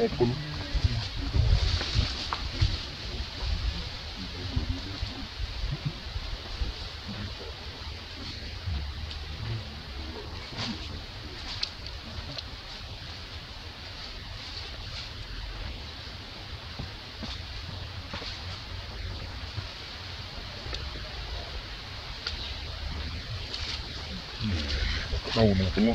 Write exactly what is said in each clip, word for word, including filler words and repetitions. Open. No, no, no. Второй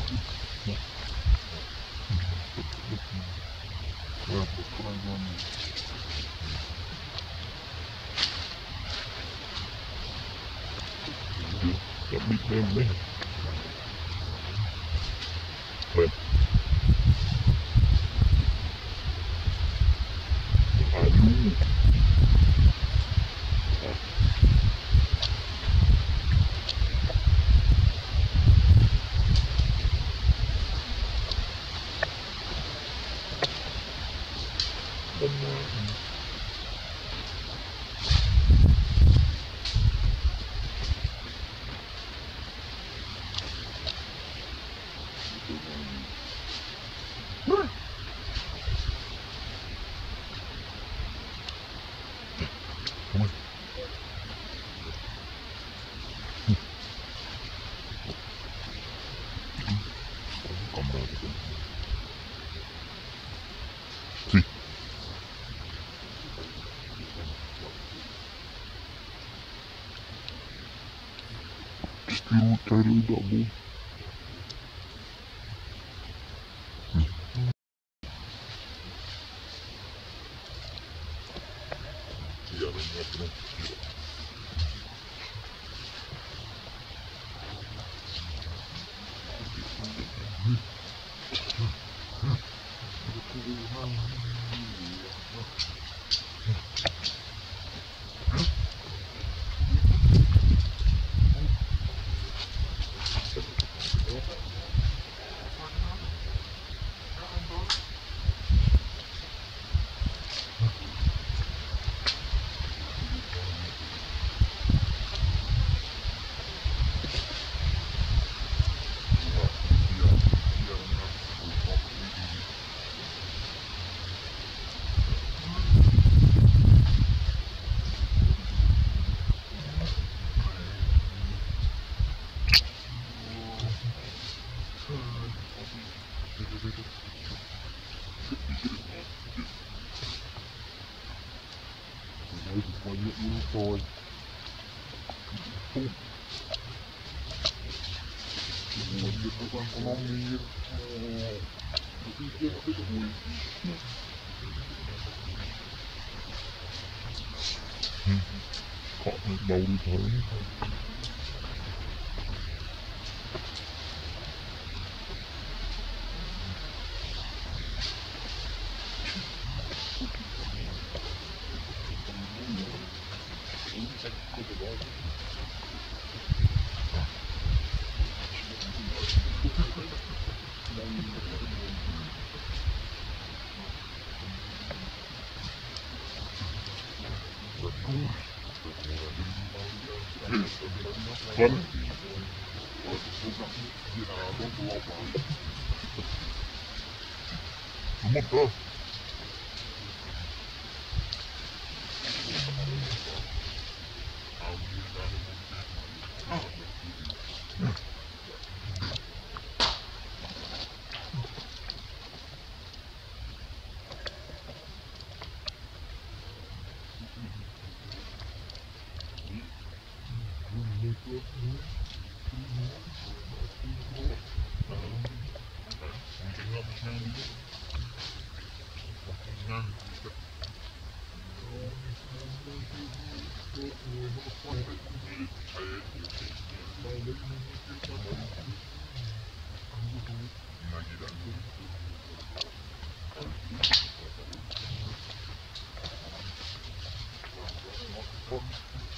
дабл. Bầu đi thôi. What? What? Thank you.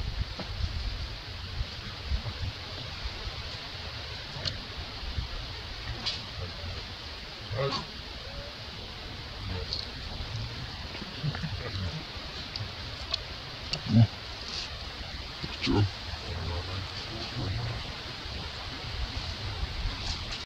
Sure.